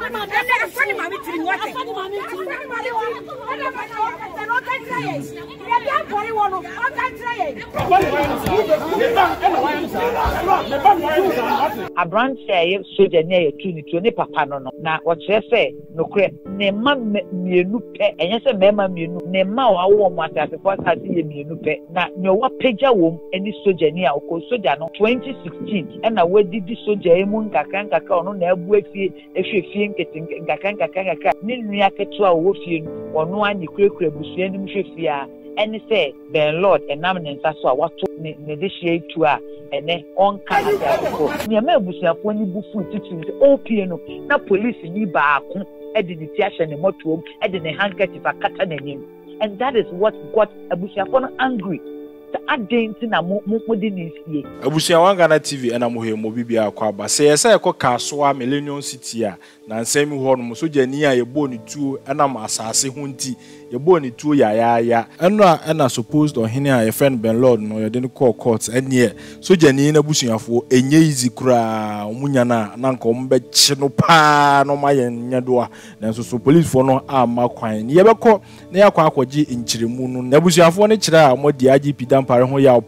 I Kaka, Niakatu, Wolfian, or no one, you create Busian Mushia, and say, the Lord, and Naman Sasso, what to negotiate to her, and then on Kaka, near Melbusia, when you buffoon teaching the old piano, now police in Ibaku, adding the Tiash and the motor, adding a handkerchief, a catan, and that is what got Abusiapon angry. I didn't know what it is. I wish I were Ghana TV and I'm here, Mobibia Quaba. Say, I say, I call Kasoa, Millennium City. Nan Sammy Horn, so Jania, you're born in two, and I'm a sassy hunty. You're born in two, ya. And I supposed or Henny, a friend Ben Lord, no, you didn't call courts, and yet, so Janina Bushing for a easy cra, Munana, Nanko, Bechinopa, no, my and Yadua, and so police for no arm, Marquine. Yabako, Neaqua G in Chirimun, Nebusia for Nature, what the IGP dam. Paranoia,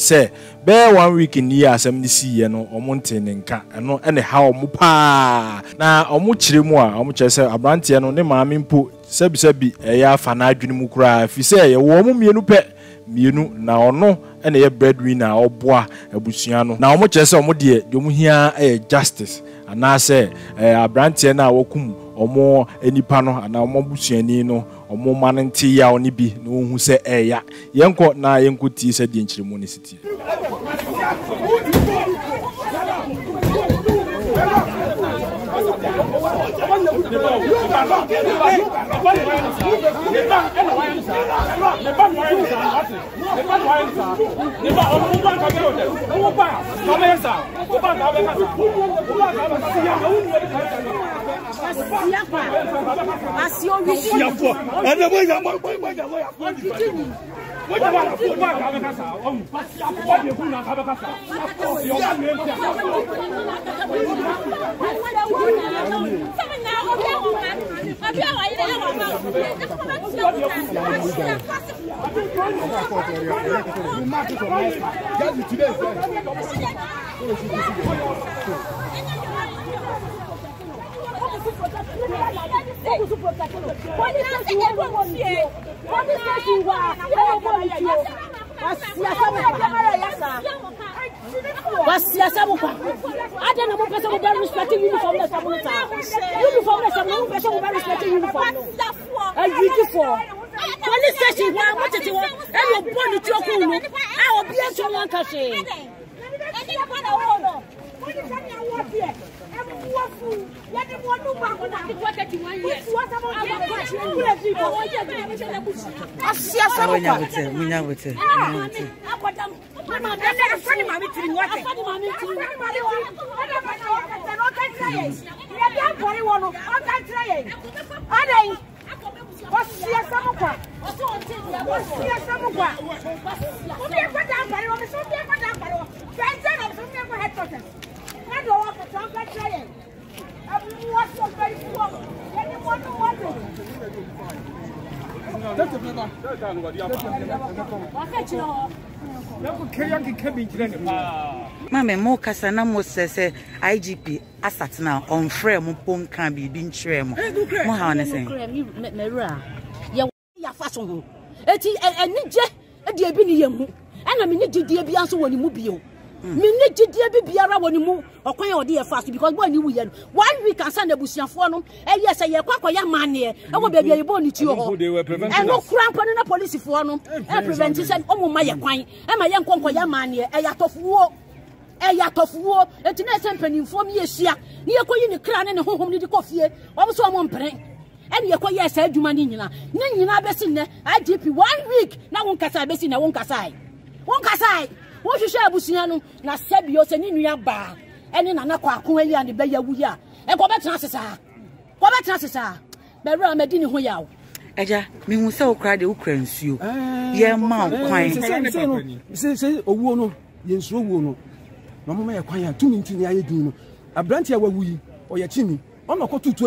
say, bear 1 week in year 70 and or mountain and cat, and no anyhow mupa. Now, or much more, how much I say, a branty and on the mammy put Sebi, a ya fanagin mukra, if you say a woman, you pet, you now no, and a breadwinner or bois, a busiano. Now, much as some dear, you hear a justice, and I say a branty and I wokum. Or more any panel and our mobusianino or more man and tea or nibi, no who say air. Young court now, young good tea said the entry city. Mamma more Casana Moses IGP assets now on frame pom can be being trim. Because 1 week and send a bushia for no, and yes, I quack money, and what baby you born it and no cramp on a police for no, and prevention, oh my quine, and my young conquer money, a yacht of war, and to next company inform ye, Sia, near coin the crown and home to the coffee, also a mompering. And you quite yes, I do my nina, Nina Bessina, I dip 1 week, now won't Casai Bessina, won't Casai, won't Casai. What you share Busiano, na Sebios and Inia Bar, and in Anaqua, Kuelia and the Baya Wuya, and Cobatansa. Cobatansa, Bera Medina Huyao. Aja, Mimuso cried the Ukrainians, you. Yeah, mount, quine. Say, oh, wono, yes, wono. Mamma, I acquire 2 minutes in the Iduno. A branch, I will we, or your chimney. President,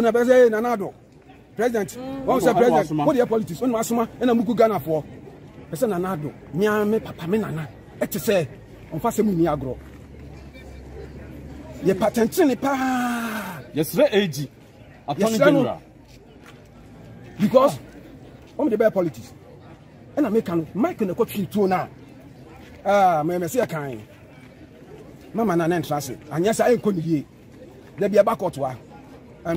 what was president? What are your politics? On Masuma and Amuku Ghana for? Person Nanado, Miami, Papa Menana, etc. On Faseminiagro. Your patent in pa. Yes, sir, AG. Because I'm the bear politics. And I make a mic in the country too now. Ah, my Messiah kind. Mama Nanan Transit. And yes, I ain't going to there be a back or two. I'm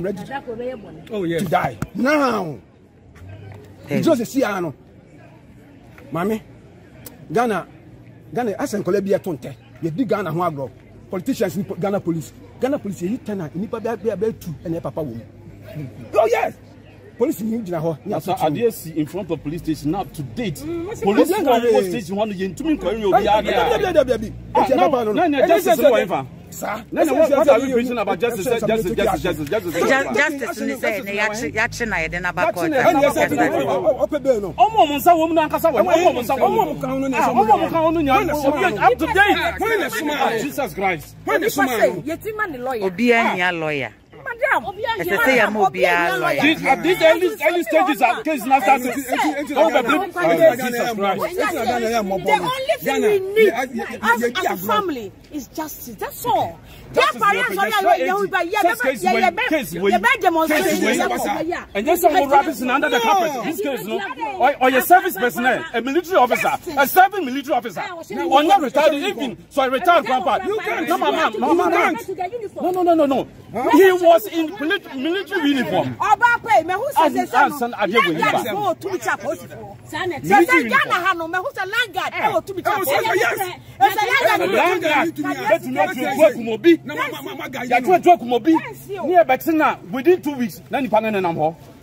ready to die now. Just see, I know, Mammy Ghana, I sent Colombia Tonte. You did Ghana, Wagro, politicians, Ghana police, you turn out, you be two, and your papa woman. Oh, yes, police in Ghana. Yes, I dare see in front of police station now to date. Police station 1 year, 2 minute, Korea, sir, what are we preaching about? Justice, at these early stages of case now starts. The only thing we need as a family is justice. That's all. And then someone rabbits under the carpet. This case, no, or your service personnel, a military officer, a serving military officer, or not retired even. So I retired grandpa. You can't. No. He was in military uniform. Within 2 weeks,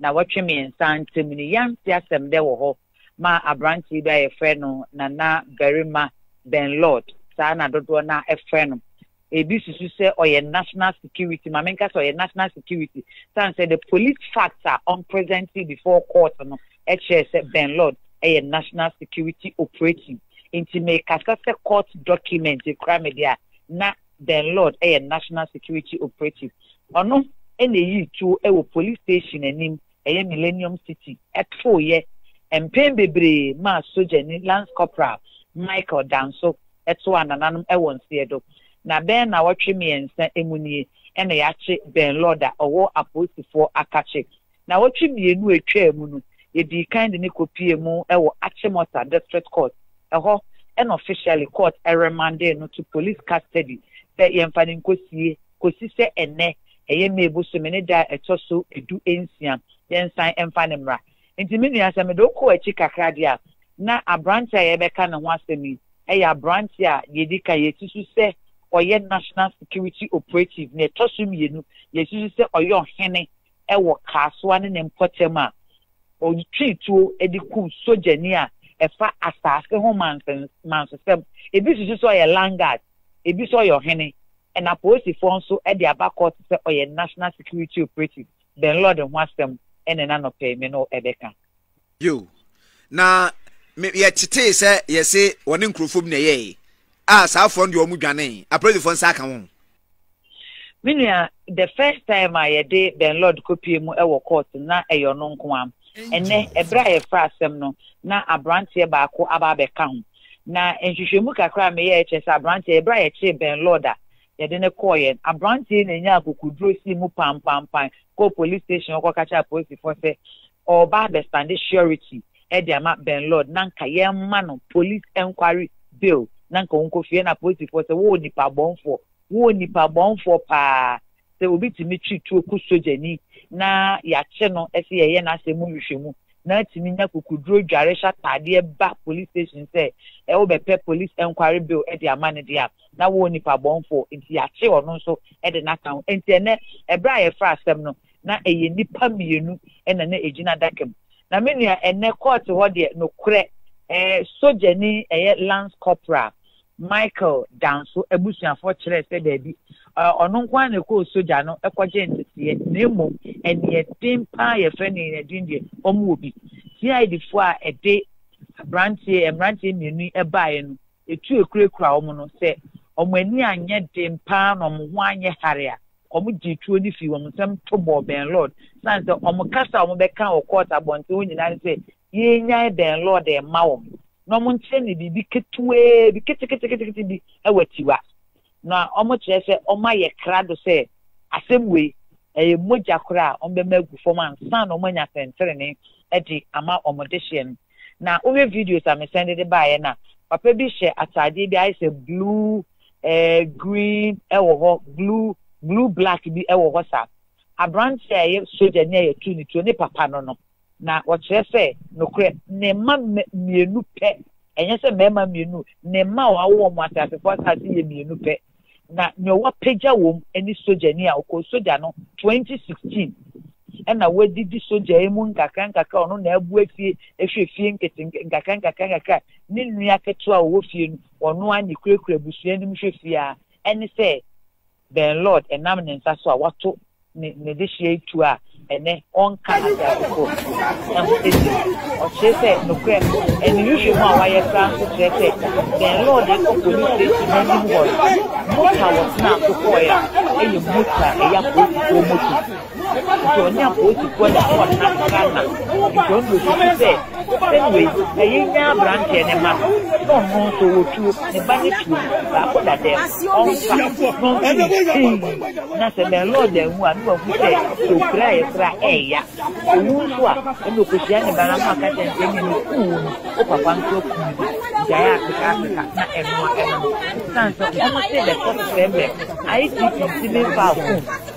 na watching me in San Timini Yam Tiasem de Woho, Ma Abranti by a friend, Nana Berima Ben Lord, Sana Dodona a friend. A business you say, or your national security, Mamenkas or your national security. San said the police facts are on presently before court on HSF Ben Lord, a national security operating. Intimate Casasa court document, a crime media, na Ben Lord, a national security operative. Or no, any two, a police station and him. A Millennium City at 4 years, and Pen Bibri, Mass Soldier, Lance Corporal Michael Danso, at one and I won't see it. Now, Ben, I watch me and send Emuni, and I actually Ben Lorda or war opposed before Akache. Now, watching me in a chair, Munu, it be kind in Nico PMO, I will actually muster district court, a ho, and officially court, a remanded to police custody, that young Fanning Kosi, Kosise, and Ne, a mebo so many die a tosso, a do ancient. Then sign and find him right. Intimidia Samedoko, a chica cradia. Na a branch I ever can and wants to me. A branch ya, Yedika, Yetu say, or your national security operative, near Tosum Yenu, Yetu say, or your henny, a work Kasoa and Potema, or you treat to a decool soldier near a fat as asking home mountains, mountains. If this is just a langard, if you saw your henny, and a police phone so at the back court or your national security operative, then Lord and wants them. And none of payment or Ebeka. You now, maybe yet today, sir, yes, say one in Krufumne. As I found your Mugane, I pray for Sakam. Minia, the first time I did, then Lord Copium, our court, not a your non quam, and then a briar frasemno, now a branch here by Ababecam. Now, and Shishimuka cry me, as a branch here, briar chip, Ben Lorda. Yɛde ne kɔyɛ abrantie na nya akokudro si mu pam pam pam ko police station ko kacha police force oba be stand surety e de ama Ben Lord na nka ye ma no police inquiry bill na nka won ko fie na police force wo nipa bonfo pa se obi timi twitwo ku sojani na ya che no ese ye na asemu hwehwemu na timinya kokudro dware shatade ba police station say e wo be police inquiry bill e de amane de a na wo nipa bonfo nti ya che ono so e de na kan nti ene ebra ye fra asem no na eye nipa mienu ene na ejina dakem na menua ene court ho de no kure soldier ni eye lance corporal Michael Danso ebusuafo kire se baabi ono nkwa na ko soja no ekwoje ntitie nemu ene edimpa ye fani ne dindie omu obi ti aidi fo a ede brantie menu ebaaye no etu ekurekura omu no se omu ani anye dimpa no omu ho anye hare a omu jitu ni fi omu sem tobo ben lord sanse omu kasa omu beka o court abonte onyina ni se ye nya ben lord e mawo no mo nche ne bibi ketue bi ketekete bi awatiwa na omo kire se oma ye krado se asemwe e moja kora ombe magu form ansan no manya sentere ne edi ama omodehye na owe videos am send de baaye na papa bi she atade bi ai se blue green ewo blue black bi ewo ho sa abranche ye soja ne ye tu ne papa no na wɔkyerɛ sɛ nokre ne ma mienu pɛ ɛnyɛ sɛ mɛma mienu ne ma wawo mo atafefo asase ye mienu pɛ na nyowa pagya wom ani soja ni a okɔ soja no 2016 ɛna wedidi soja emu nkakra ɔno na abu afie ehwefie nkakra ne nua ketua wo fie no ɔno anyi kurekura busua nim hwefie a ɛne sɛ ben lord ɛnam ne nsa so a wato ne de hye tu a ene onka ya ko na hoteli o chese no kwe ene yuje ma wa ye san ko chese den lo de ko ko ni se na ni mo mo ta wa na ko ko ya e ye muta e ya ko ko mo ti so nya ko ti ko da ko na ka na jo ndo se anyway e ye nya branch ene ma no mo so wo tu ne ba ni tu ba ko da de onka na se den lo de mu a ni wa ku se so kra eya unuwa eno kusiani barama kata njenye ni opa kwanto ku jaya Afrika na eno sanso ono se de ko sembe ai ti ti me pa ku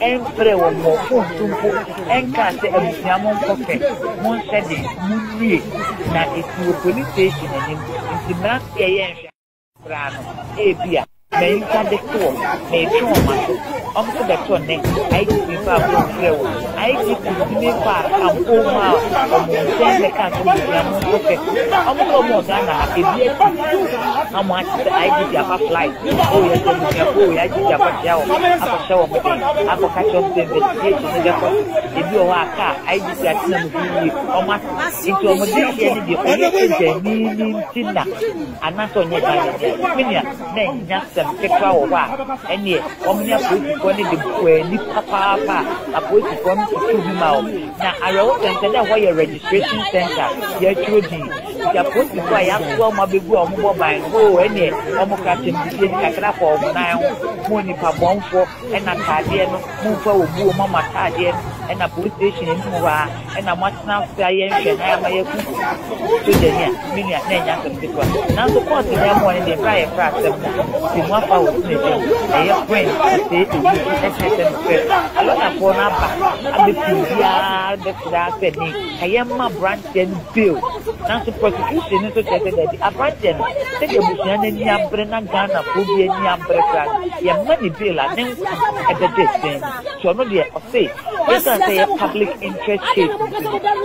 empre wo mo ku tumpu enka se ebusiamo nkoke mo se de mulie na etu police station ni ndimra yeye frano ebia me nka de ko me choma I'm going to turn next. I give me 5 years. I give me 5 years. I'm going to send the car to me. I'm going to Ghana. I'm I give you a flight. Oh yes, oh I give you a shower. A shower with them. I go catch up the investigation. If you are a car, I give you a team of you. I'm going to send you the only thing that I'm not on your back. Then just some petrol over. And here, I'm kone de kweni papa apo ti kom ti bi mawo na arawo center na where registration center ya chodi ya po ti kwa ya kwa ma begu o mo ban go ene o mo ka ti bi kakra fo mo na mo ni pa bonfo ena taade no mo fa obu o mama taade ena police station ni mo wa ena mo tna fa ye hwe na ma ye ku to de nya mi nya na nya kam ti kwa na so court ya mo ni de prayer practice ti mo fa o ni de ya kwen ti I love for Napa. Branch and bill. Now the prosecution is that the abandon. Take a bushman and Yambrena Ghana, Pubi and Yambreka. Your money bill, I think, at the distance. So, no, dear, or say, this is a public interest case.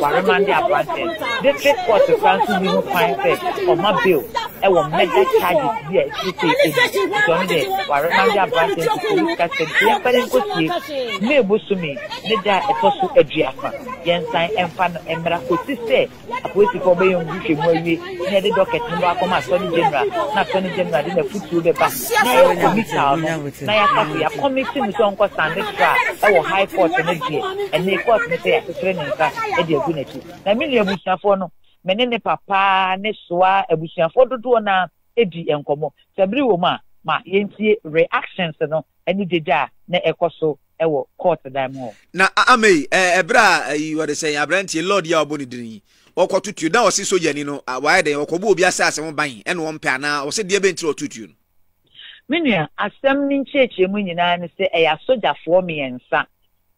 Waramanda abandon. This is what the France will find for my bill. I will make that charges. Yes, you take it. So, no, dear, Waramanda abandon. Dia paren kotie me busumi ne da etosu aduafa yensan emfa no emra kotise akwesi ko be yonguhwe mu awie ne de docket ndo akoma attorney general de na futu be ba na ya mita no na ya kafu ya committee mu so nko stand trial e wo high court ne die ene court ne ya training ka e de agu nati na me ne abusuafo no me ne papa ne soa abusuafo dodo na edi enkomo sabri wo ma ma yentie reactions no any deja na ekoso ewo court da mo na amei ebra you are saying abrantie lord ya oboni din okotutu da osi soja ni no why dey okobu obi asase mo ban e no mpia na osi de be ntiro tutu no menua asem ni ncheche mu nyina ne se eya soja fo me ensa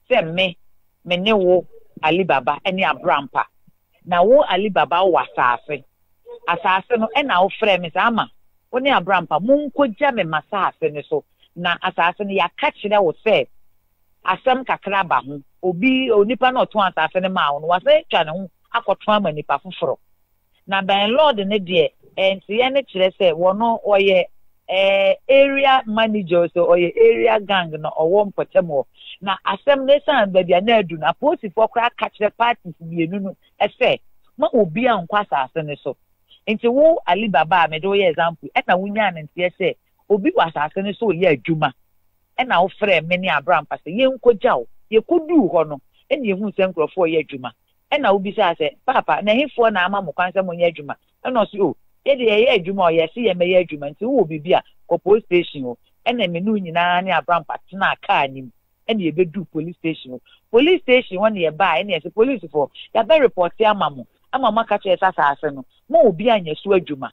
se me ne wo alibaba ene abrampa na wo Alibaba wasase asase no ena wo frɛ me sama wo ne abrampa monkogya me masase ne so na asase no ya ka kyerɛ wo sɛ asɛm kakra ba ho obi onipa na ɔto asase ne ma wo no wase twa ne ho akɔto ama nipa foforo na ben lord ne de enti ye ne kyerɛ sɛ wo no oyɛ area manager so oyɛ area gang no ɔwɔ mpɔtɛm na asɛm ne san babia na adu na police fo kra ka kyerɛ parties mienu no ɛfɛ ma obi ankwa asase ne so enti wo Alibaba me do yɛ example ɛna wonya ne ntia sɛ obi wa asase ne so yɛ adwuma ɛna wo frɛ me ne abrampa sɛ yɛnkɔgyaw yɛkɔdu hɔ no ɛna yehu sɛ nkrɔfo yɛ adwuma ɛna wo bisa sɛ papa na hemfo na ama mo kwansɛ mo yɛ adwuma ɛna ɔsɛ o yɛde yɛ adwuma ɔyɛ sɛ yɛ mɛyɛ adwuma nti wo obi bia kɔ police station o ɛna me no nyinaa ne abrampa tena kaa nim ɛna yɛbɛdu police station police station wɔn yɛ baa ɛna yɛsɛ police fo yɛbɛ report ama mo ama maka kyerɛ asase no mo obi anyɛ so adwuma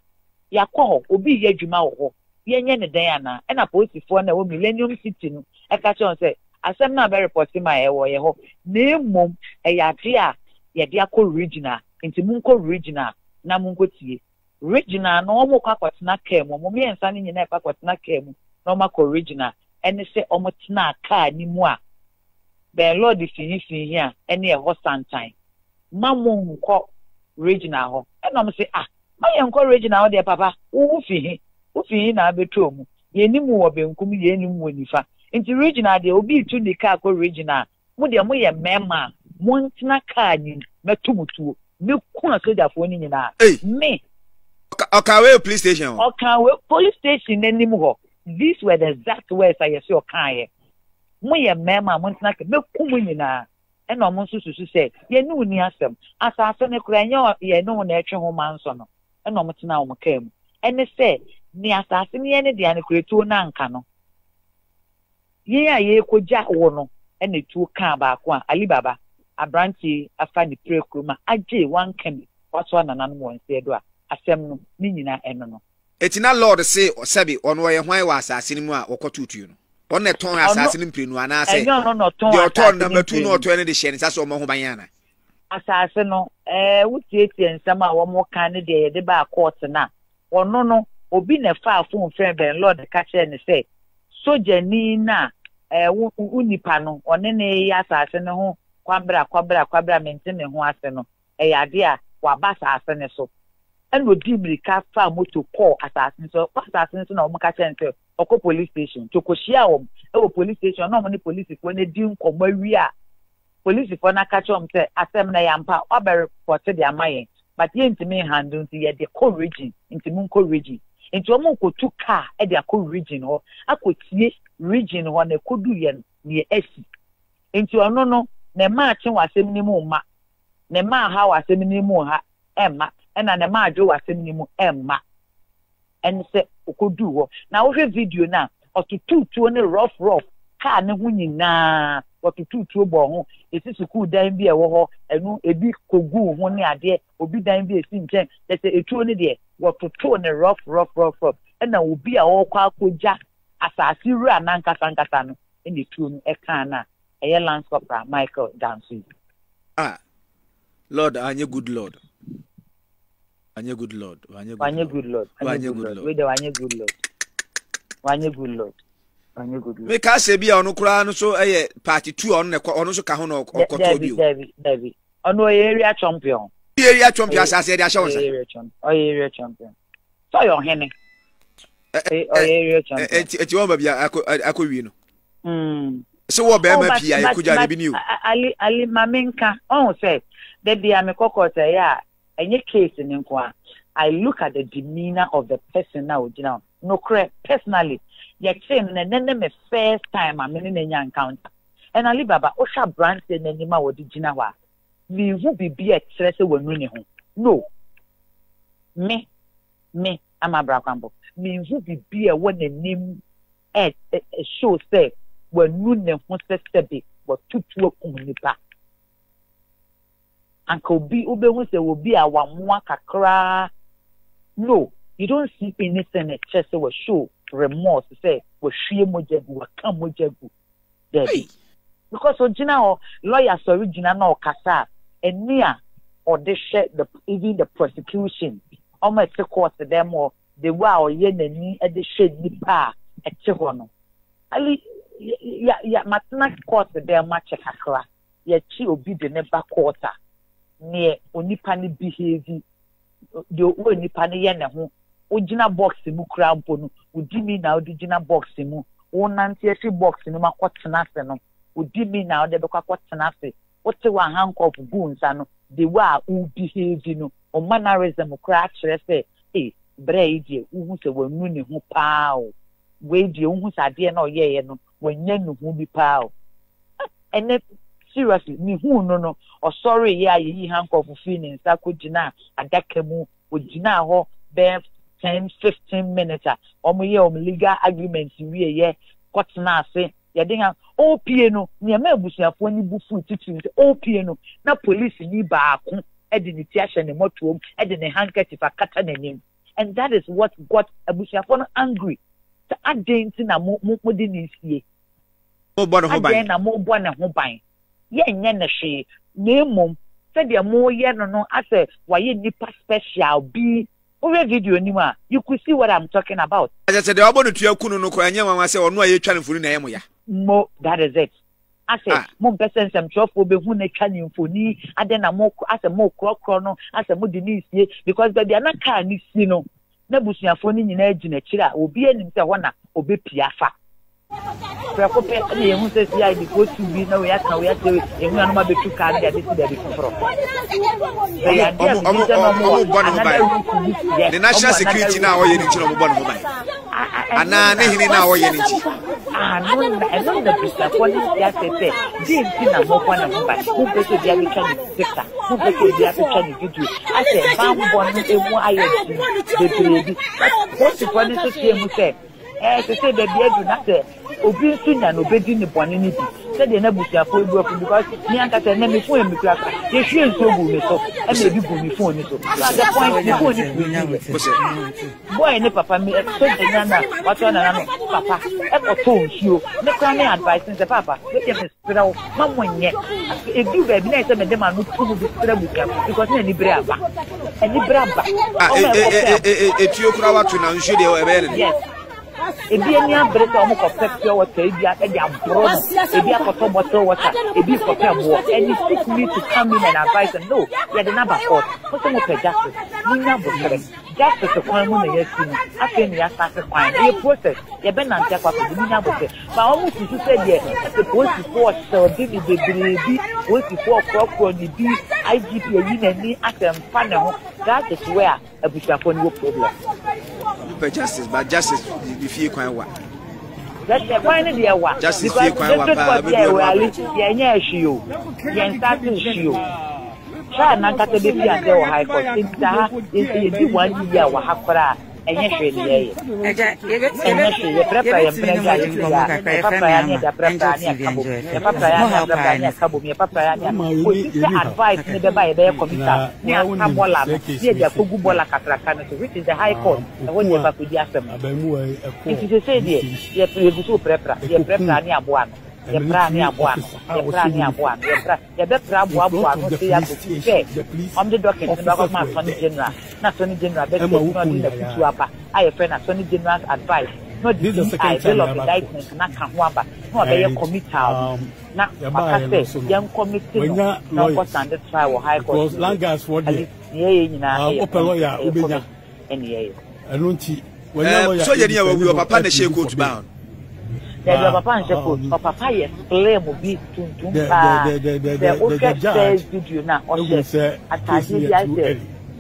yakɔ obi yɛ adwuma wɔ hɔ yenye ne dan ana e na policefoɔ na wo Millennium City no e ka kyɛ on sɛ asɛm na be report ma e wo ye ho na emmom e yade a ye de akɔ regional nti mun kɔ regional na mun kɔ tie regional na ɔmo kɔ akɔtena kaa mu ɔmo me nsa ne nyina e pa akɔtena kaa mu na ɔmo kɔ regional ɛne sɛ ɔmo tena kaa ni mu a be lord finifi hia ɛne e hɔ santan ma mun kɔ regional hɔ ɛna mo sɛ ah ma ye nkɔ regional hɔ de papa wo fihi ofi na abetro mu yenimu wo benkum yenimu wonifa nti regional de obi tu ni ka ko regional mu de mu ye mema mu ntina ka ni metumutuo me kuna sojafo ni nyina me okawe police station okawe police station nenimu ho these were the exact words I say okaye mu ye mema mu ntina ka me kumu nyina eno mu sususu se yenu ni asem asase ne kura nya yenu na etwe ho manso no eno mu tina wo ka mu ene se ni asase ni ene dia ne kretu na anka no ye ya ye kogya wo no ene tu ka ba ko Alibaba abranti afa ni prekruma aje wan kemi wato nananu won se do a asem no ni nyina eno no etina lord se osabi ono ye hwan wa asase ni mu a wokotutu no ono ton asase ni mprenu ana se no ton number 2 no to ene de hye ni sase o mo ho ban yana asase no wutietie nsama wo mo kan ne de ye de ba court na ono no obi na fa afun friend ben lord ka che ne se soja ni na unipa no one ne ya asase ne ho kwabra mente ne ho ase no e yade a wa ba asase ne so en odi brika fa moto call asase so na o mka che nte okọ police station to koshia o e police station no mo ni police fo ne di nkomo wi a police fo na ka che o mte asem na ya mpa o be report de amaye but ye ntimi handle nti ye de call region ntimi nko region nti o mu kotu car e de akọ region ho akotie region ho na kodu ye ne esi nti ono no na ma ache wasem ni mu ma na ma ha wasem ni mu ha emma na na ma adwo wasem ni mu emma ense okodu ho na wo hwe video na otututuo ne rough car ne hu nyina otututuo bo ho esisi ku dan bi e wo ho enu ebi kogu ho ne ade obi dan bi esi nchen tese etuo ne de wototo ne rough na obi a wo kwa kogya asase rura na nkasa no ene tuo no e kan na eye landscape pra Michael Dansu lord anye good lord anye good lord me ka se bia ono kura no so eye party 2 ono so ka ho no okoto bi David ono area champion asase de a show area champion so your hene area champion eti won ba bia akowi no so wo be ma pia e kuja ne bi ni o ali mamenka on say that dia me kokota ya enye case ni nko a I look at the demeanor of the person now no correct personally ya chain na me first time am ne nya encounter and Alibaba o sha brand na nima wo di gina wa me hu bibi e kire se wonu ne ho no me amabra kwambo me hu bibi e wonanim e show say wonu ne ho sesebe wo tutu akunipa anko bi ube hu se wo bi awamoa kakra no you don't see anything e kire se wo show remorse say wo hwie mojagu wo ka mojagu there because original lawyer sorry gina na okasa enia or this shit, even the prosecution. Almost a court to them or the wow, yen at the shade nipa at Chihono. Ali, yeah, Matna court to them much a kakra. Yet she will be the never quarter. Near Onipani behavior, the Onipani Yena who, Ojina boxing mu crampon, Udimi now, the Gina boxing mu, one nancy boxing, no matter what tenacity, Udimi now, the Boca what tenacity, what the one hunk of boons and the wow who behaves, you know. O mannerism o kra kire se eh breedie uhu se wanu ne ho paa o weedie uhu sade na oyeye no wanya ne ho bi paa o ene seriously ni hu no o sorry ye aye yi hankofu fi ni nsa ko gina adaka mu o gina ho be 10 15 minutes o mo ye o legal agreement wi ye court na ase ye de ha opie no ne ma abusuafo ni bu fu titiri opie no na police ni baako. And that is what got Abushiafono angry. So I didn't know what didn't see. Oh, but I didn't know what I'm buying. Yeah, she name mum said, "You're more yen or no." I said, "Why you nipa special be over video anymore?" You could see what I'm talking about. As I said, "I want to your kuno no koanya." I said, "Oh no, you're trying to fool me." No, that is it. I said, "Mom, person, some job will be who they can inform. I then a more as a more crop chrono as a more denise because they are not carrying you know. Nebusia phoning in edge in a chiller will be in the one or be piafa. Precope, who says, yeah, the go to be no, we have to remember the two cards that this is the different. The national security now, you need to know one woman. If you have bread or more or water, if you have a bottle of water, if you have water, and you seek me to come in and advise them, no, you are the number four. What's the matter, justice? We never correct. Justice is one woman, yes, I think you are satisfying. You process, you have been on the top of the number. But almost you said, yes, the police is for so did the baby, what is for crop for the B, IGP, and me as a panel. That is where a Bishapon will problem. But justice, if you can't work, that's the point of the hour. Just if you can't work, which is the High Court.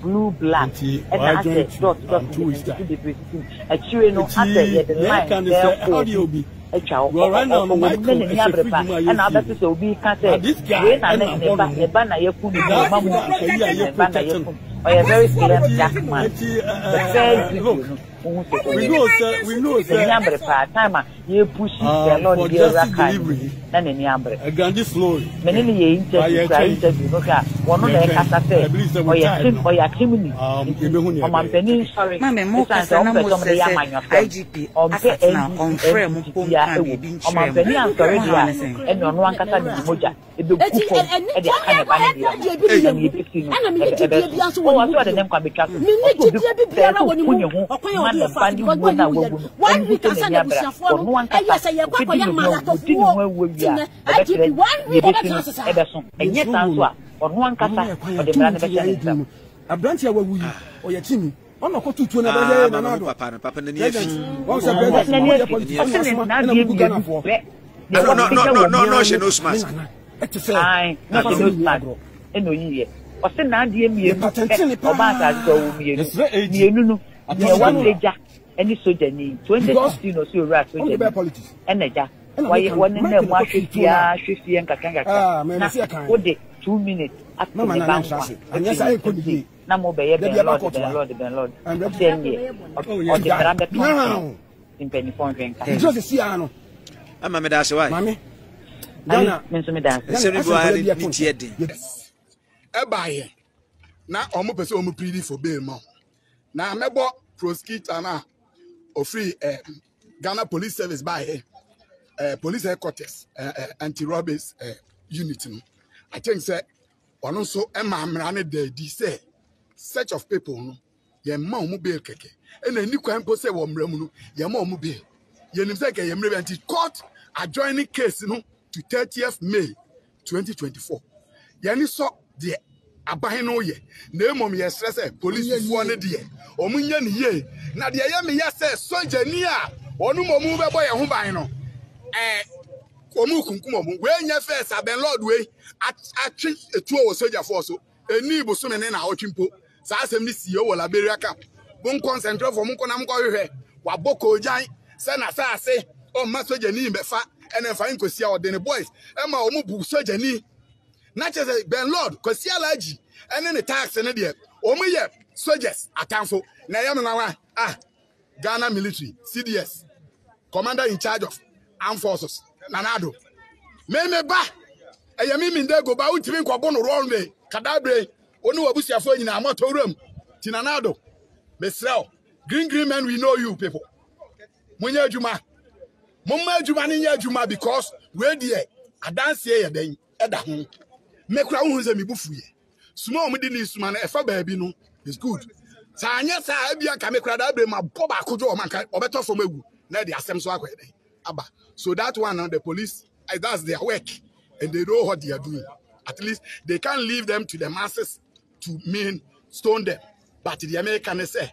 Blue, black, and I said, dot, to the a child, and other people will be cut. This guy, very slim man. We know, sir, time. You push it, not delivery. A grand slow. Many IGP on frame and on one moja. It do and one yes, I am quite a young man. I did one and yet answer on one Casa for the man. A branch or your team. On a coat to another papa, and no, she knows my son. I know you. Or send Nadia, any soldier need 2016 or so, right? Politics. Energy. Why you want them 150 and kakanga? 2 minutes. No man, and yes, I could be. No more by Lord. And the Rambe in Pennyphone. Just Siano. I'm a medasso. Mammy, Dana, Mr. Medan. A buyer. Now, almost so pretty for Bill. Now, I'm about prosecutor. Of free Ghana Police Service by police headquarters anti-robbery unit. I think say one also Emma de say search of people no ye ma omu bail keke and any crime posse wo mremu no ye ma omu bail ye nim say ke ye mrebe anti court adjoining case no to 30th May 2024 ye ni so de abahin no ye na emom ye stress police wo ne de omunya ne ye na de ye me yesa soldier ni a onu momu be boy ho ban no omu kunkum omu we nya first aben lord we atwe etuo soldier force eni busu me ne na otwimpo sa asem ni sie wo la beria cap bon concentrate for mun konam ko hwehwe wa boko jan se na sa ase o ma soldier ni be fa ene fa nkosia odene boys e ma omu bu soldier ni na chese ben lord kosia laji ene ne tax ne de omu ye soldiers atamfo na yam na wa Ghana military CDS commander in charge of armed forces nanado meme ba ayami min de go ba utimi nkobo no ron de kadabre oni wabusiafo nyina amato ram ti nanado mesrao green men we know you people munya adwuma momma adwuma ne nya adwuma because we there adanse ye den eda ho mekura wo ze mebufuye small mudi ni suma na efa ba bi no is good sa anya sa abia ka mekura da bre ma boba kojo o man ka obeto fo mawu na de asem so akwa den aba so that one on the police that's their work and they know what they are doing. At least they can't leave them to the masses to mean stone them, but the American say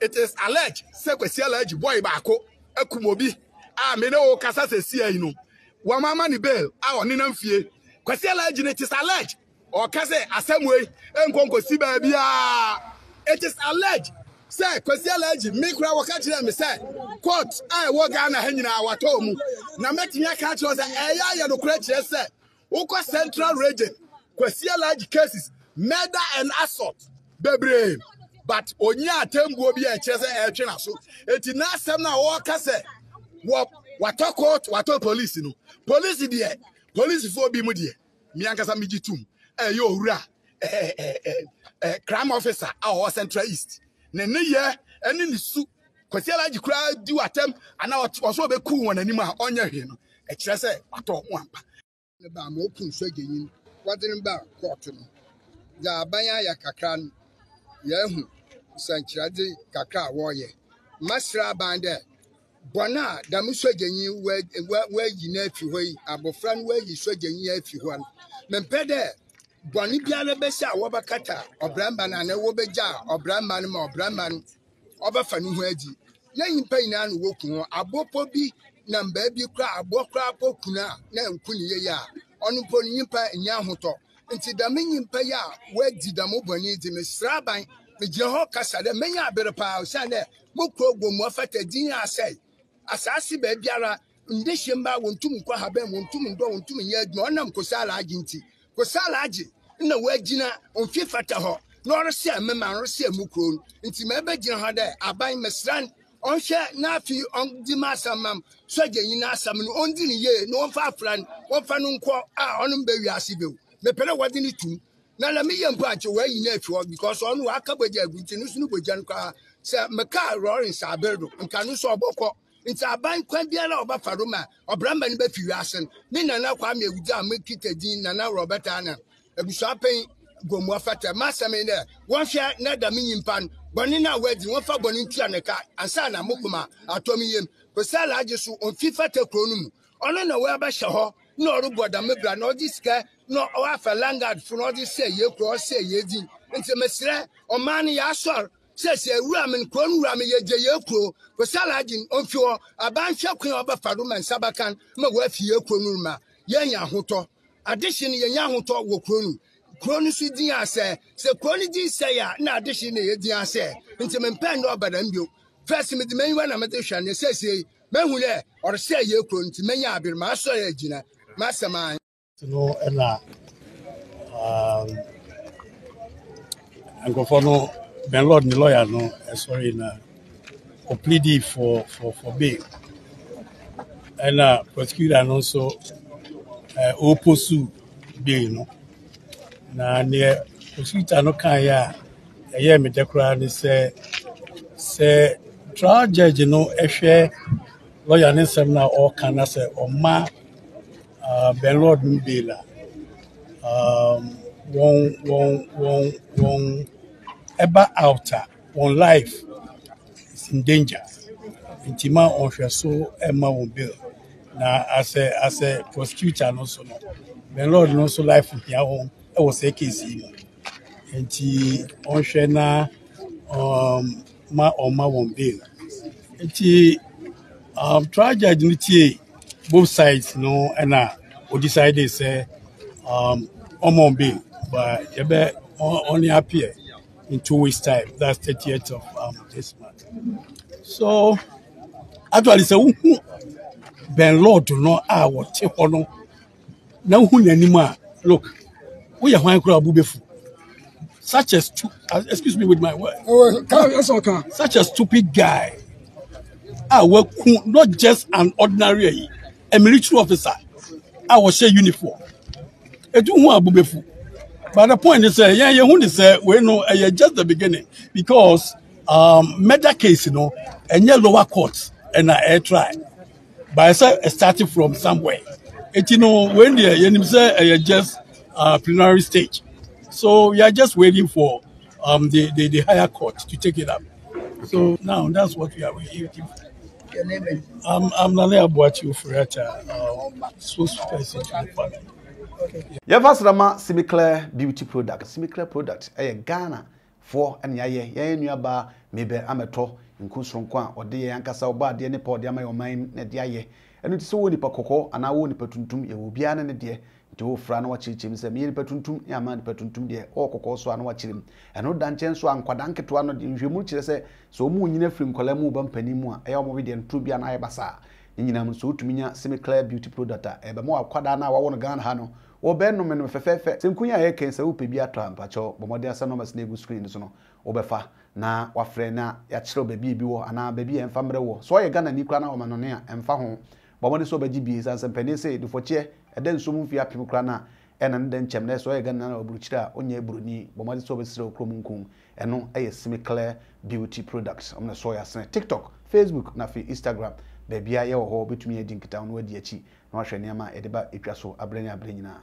it is alleged sequestry alleged boy bako ekumobi me no kasa se see you know wa mama ni bail awo ninam fie kwesi alleged it is alleged or kase asemwe enkonkosi ba bia it is alleged say kwesi alleged me kura waka kire me say court I woga na hanyina wato mu na metinya ka kire say eya ya no kura kire say uko central region kwesi alleged cases murder and assault bebre but onya atembu bi e kire say e twe na so etina asem na wo kase wato court wato police no police there police for bi mu there me ankasa me gitum eya owura crime officer our central east nene ye eni nisu kwesi alaji kura di watem ana oso be ku won anim a onye hwe no e kire se wato ho ampa ne ba ma opun so agenyin wadin ba court no ya banya ya kakra no ye hu sanchirade kakra wo ye masra bande bona da mu so agenyin we yi na afi hoyi abofra no we yi so agenyin afi ho an mempede Bonnie Piana Bessa, Wabakata, or Bramban, and a Wobeja, or Bramman, or Bramman, or Bafanuedi. Young Painan Wokuno, Abopobi, Nambebi Cra, Bokra Pokuna, Nam Kunia, Onuponipa and Yahoto, and Tidamin Paya, where did the Moboni, the Miss Rabbi, the Jehokasa, the Maya Berapa, Sande, Moko, Mofata, Dina said, Asasi Bebiara, Ndishimba, Wuntumqua Haben, Wuntumdo, and 2 years, Monam Kosala Ginti. Kosalaji na wagina onfifata ho na orse amema orse amukron nti mebe gina ho de aban mesran On share na fi on di masamam soje nyina asam no on di ye no on fa afran on fa no nko a on be wiase be me pere wadi ni tu na la me yempo ache wa yi na afi because on wa ka boja agunti no sunu boja nko se me ka roaring saberdo nka no so oboko nta ban kwa biara oba faroma obramba ni be fi wiase ni nana kwa me wuja me kitadin nana Robert ana abusa pen gomu afata masame na won hwa na da me nyimpa Bonina wedi wofa bonin tianeka ansa na mokuma atomiyem pesala ajesu on fifa te kronum ono na we abahye ho na oru boda mebra na odi sika na o afa langard fun odi se ye kro se ye di ntemesire o man ya sor se se wura men kron wura me ye je ye kro pesala ajin on fiwo abanhwe kun oba fado man sabakan ma we afie kronum ma ye nya hoto adehye ye nya hoto wo kronum Kroni su din ase se kroni din se ya na adishi ne ye din ase nti me pen no obada mbio first me di menwa na metehwa ne se se mehu le or se ye kroni nti menya abir ma so ye gina ma sema no ena anko fono ben lord ni lawyer no sorry na o plead for bail ena prosecutor no so o pursue bail no na near prosecutor no kan ya eye me dekura ni say trial judge no ehwe lawyer ni sem na o kan na say o ma ben lord ni bela won eba outer on life is in danger intima on hwe so e ma won bill na as a prosecutor no so no ben lord no so life here home I was a case and the Onshena ma on my one bill. And the tragedy both sides no and we decided say on my bill, but you better only appear in 2 weeks' time. That's 30th of this month. So actually say Ben Lord do not I will take on now who anymore look. We are going to such as excuse me with my word. Such a stupid guy. I work not just an ordinary, a military officer. I will share uniform. But the point is, yeah, you say we know just the beginning because murder case, you know, and your lower courts and a trial. But I started from somewhere. It you know when they say just plenary stage. So we are just waiting for the higher court to take it up. So now that's what we are waiting for. Your name is? I'm Nalea Boachu Fureta, spokesperson to the panel. Yevasrama Simiclair Beauty Product. Simiclair Product, Ghana for and Yaye, Yaba, maybe Amato, in Kunsronkwa, or the Ankasa, Oba, the Nepal, the Amayomain, Nediaye. And it's so nipa koko, and I won't patuntum, it will be an idea. To Fran watch him, say me petuntum, yaman petuntum, dear, or cocoa swan watch him. And no dungeon swan quadanket one of the mutual say, so moon in a film colemu bump any more, a movidian trubian ibasa. Ninam so to mina Simiclair Beauty Product, a bemo quadana, one gun hano, or benum fefe, Simcuya eke, so pibia trampacho, Bomodia Sanomas neighbor screen, so obefa, na, wafrena, yachro baby, bewo, and our baby and family war. So I gun and Nikrana or Manonia and Fahon. But when it's over GBs and some pennies say, the for chair, and then some of your people crana, and then chemness, so I got none of Bruchita, Onye Bruni, but when it's over Siro Kromunkum, and no a Simiclair Beauty Products on the soya, TikTok, Facebook, Nafi, Instagram, Baby, I owe between a dink town with Yachi, Marsha Nyama, Edeba, Icaso, Abrena Brenina.